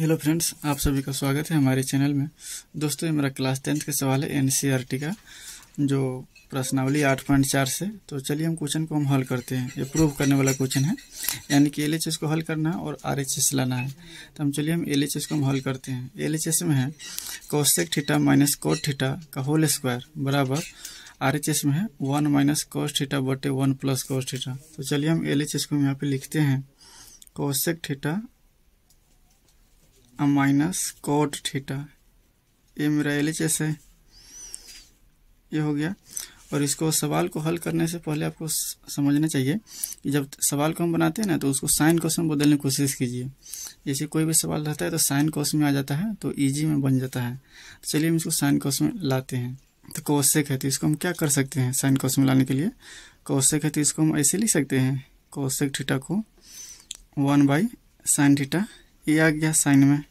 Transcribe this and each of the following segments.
Hello friends, आप सभी का स्वागत है हमारे चैनल में। दोस्तों, ये मेरा क्लास 10th का सवाल है एनसीईआरटी का, जो प्रश्नावली 8.4 से। तो चलिए हम क्वेश्चन को हम हल करते हैं। ये प्रूव करने वाला क्वेश्चन है, यानी कि एलएचएस को हल करना है और आरएचएस लाना है। तो हम चलिए हम एलएचएस को हम हल करते हैं। एलएचएस में है cosec theta minus cot theta का होल स्क्वायर बराबर आरएचएस में है 1 माइनस कोस थीटा बटे 1 प्लस कोस थीटा। तो चलिए हम एलएचएस को यहाँ पर लिखते हैं cosec theta minus cot theta. ये मेरा एलएचएस है, ये हो गया। और इसको सवाल को हल करने से पहले आपको समझना चाहिए कि जब सवाल को हम बनाते हैं ना, तो उसको साइन कॉस में बदलने की कोशिश कीजिए। जैसे कोई भी सवाल रहता है तो साइन कॉस में आ जाता है तो इजी में बन जाता है। तो चलिए हम इसको साइन कॉस में लाते हैं। तो कोसेक है, तो इसको हम क्या कर सकते हैं साइन कॉस में लाने के लिए। कोसेक है तो इसको हम ऐसे लिख सकते हैं, कोसेक थीटा को 1 बाई साइन थीटा। ये आ गया साइन में।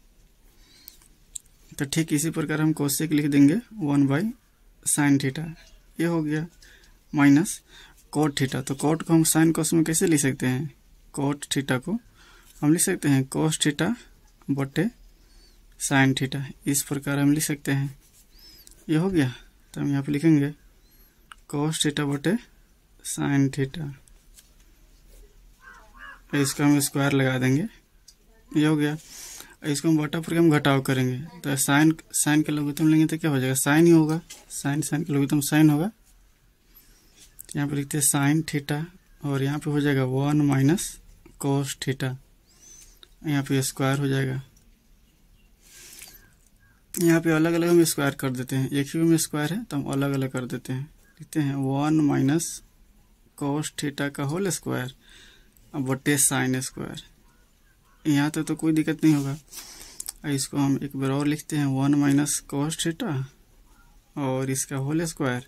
तो ठीक इसी प्रकार हम कोसेक लिख देंगे 1 बाई साइन थीटा। ये हो गया माइनस कोट थीटा। तो कोट को हम साइन कॉस में कैसे लिख सकते हैं, कोट थीटा को हम लिख सकते हैं कोस थीटा बटे साइन थीटा। इस प्रकार हम लिख सकते हैं। ये हो गया। तो हम यहाँ पे लिखेंगे कोस थीटा बटे साइन थीटा। इसका हम स्क्वायर लगा देंगे। ये हो गया। इसको हम बटा पर हम घटाव करेंगे तो साइन साइन का लघुत्तम लेंगे तो क्या हो जाएगा, साइन ही होगा। साइन साइन का लघुत्तम साइन होगा। तो यहाँ पर लिखते हैं साइन थीटा और यहाँ पे हो जाएगा 1 माइनस कोस थीटा। यहाँ पे स्क्वायर हो जाएगा। यहाँ पे अलग अलग हम स्क्वायर कर देते हैं, एक ही में स्क्वायर है तो हम अलग अलग कर देते हैं। लिखते हैं 1 माइनस कोस थीटा का होल स्क्वायर बटे साइन स्क्वायर। यहाँ तक तो कोई दिक्कत नहीं होगा। इसको हम एक बार और लिखते हैं 1 माइनस कोस थीटा और इसका होल स्क्वायर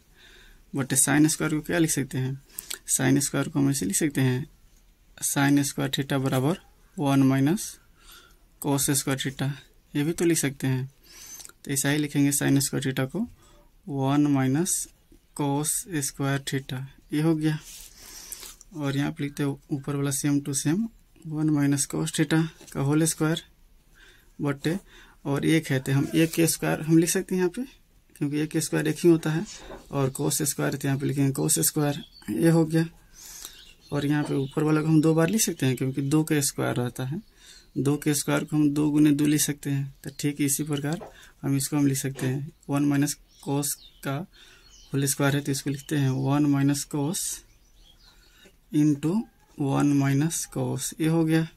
बटे साइन स्क्वायर को क्या लिख सकते हैं, साइन स्क्वायर को हम ऐसे लिख सकते हैं साइन स्क्वायर थीटा बराबर 1 माइनस कोस स्क्वायर थीटा। ये भी तो लिख सकते हैं। तो ऐसा ही लिखेंगे साइन स्क्वायर थीटा को 1 माइनस कोस स्क्वायर थीटा। ये हो गया। और यहाँ पर लिखते हैं ऊपर वाला same to same 1 minus cos theta का होल स्क्वायर बटे, और एक है तो हम एक के स्क्वायर हम लिख सकते हैं यहाँ पे, क्योंकि एक के स्क्वायर एक ही होता है। और कोस स्क्वायर तो यहाँ पे लिखेंगे कोस स्क्वायर। ये हो गया। और यहाँ पे ऊपर वाला को हम 2 बार लिख सकते हैं क्योंकि 2 का स्क्वायर रहता है। 2 के स्क्वायर को हम 2 गुने 2 लिख सकते हैं। तो ठीक इसी प्रकार हम इसको हम लिख सकते हैं 1 माइनस कोस का होल स्क्वायर है तो इसको लिखते हैं 1 minus cos into 1 minus cos. ये हो गया।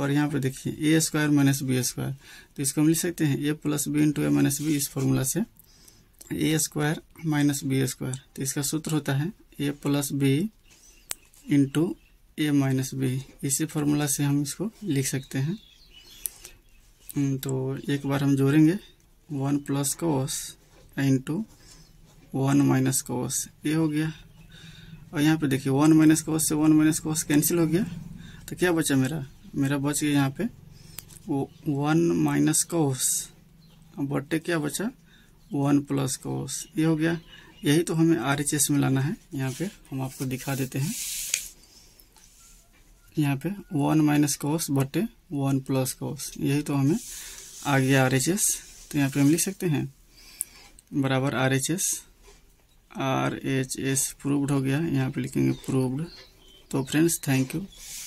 और यहाँ पे देखिए A square minus B square, तो इसको हम लिख सकते हैं A plus B into A minus B. इस फॉर्मूला से A square minus B square, तो इसका सूत्र होता है A plus B into A minus B. इसी फॉर्मूला से हम इसको लिख सकते हैं। तो एक बार हम जोड़ेंगे 1 plus cos into 1 minus cos. ये हो गया। और यहाँ पे देखिए 1 माइनस कोस से 1 माइनस कोस कैंसिल हो गया। तो क्या बचा मेरा बच गया यहाँ पे वो 1 माइनस कोस बटे क्या बचा 1 प्लस कोस। ये हो गया। यही तो हमें आरएचएस में लाना है। यहाँ पे हम आपको दिखा देते हैं। यहाँ पे 1 माइनस कोस बटे 1 प्लस कोस, यही तो हमें आ गया आरएचएस। तो यहाँ पे हम लिख सकते हैं बराबर आरएचएस प्रूव्ड हो गया। यहाँ पे लिखेंगे प्रूव्ड। तो फ्रेंड्स, थैंक यू।